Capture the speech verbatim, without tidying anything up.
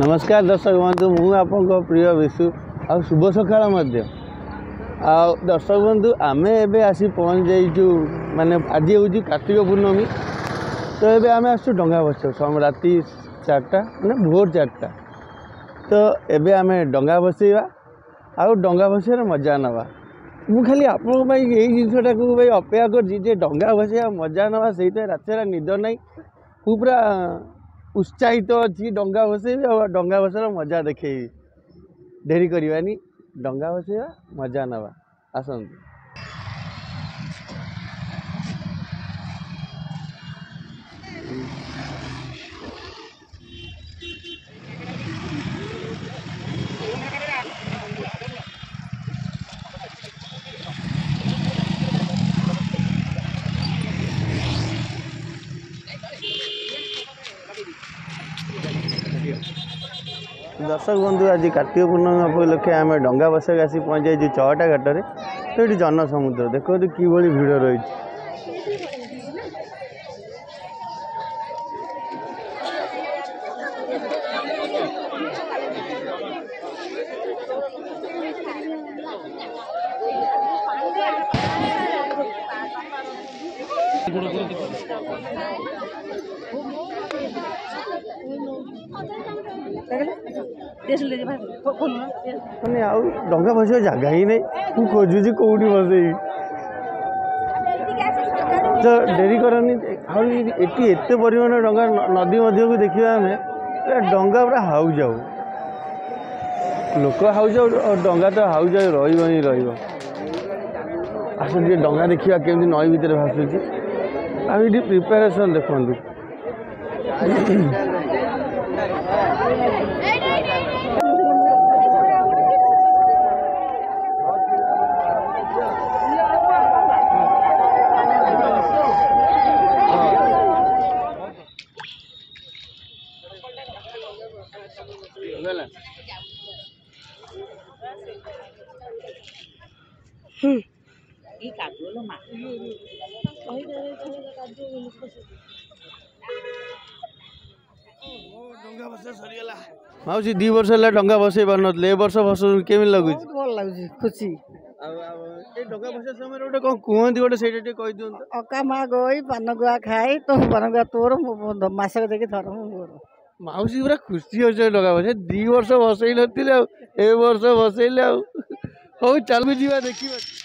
नमस्कार दर्शक बंधु मु आप प्रिय विशु आ शुभ सका दर्शक बंधु आम ए आसी पहुँच जाइु माने आज हूँ कार्तिक पूर्णमी तो ये आम आसु डंगा बस राति चार्टा मैंने भोर चार्टा तो ये आम डंगा बसवा आउ डंगा बसवार मजा नवा मु खाली आपण ये जिनटा को भाई अपेक्षा कर डंगा बसवा मजा नवा से रातिर निद ना मु पूरा उत्साहित तो अच्छी डंगा बसैबी और डंगा बसार मजा देखेबी डेरी करवानी डंगा बसैया मजा नवा आसतु। दर्शक बंधु आज कार्तिक पूर्णिमा उपलक्षे आम डंगा बसा आसी पहुँचाई चौटा घाटर तो ये जनसमुद्र देखो कि भिड़ रही मैंने आउ डंगा बस जगह ही नहीं मु खोजुची कौटी बसैबी तो डेरी करनी ये एत परिमाण डंगा नदी मध्य को देखा आम डंगा पूरा हाउ जाऊ लोक हाउ जाऊ डंगा तो हाउ जाऊ रही रस डंगा देखा केमी नई भितर भाषुची आम ये प्रिपेरेसन देखु माउसी दी वर्ष है डंगा बसई पार ना बर्ष बस केमी लगुच भल लगुच खुशी डंगा बस समय गोटे कौन कहते गोटे सही कही दिवत अका माँ गई पान गुआ खाए तो पान गुआ तोर मसक देखिए थर मोर माउसी पूरा खुशी हो डंगा बस दी वर्ष बसई ना वर्ष बसइले आउ चल देखिए।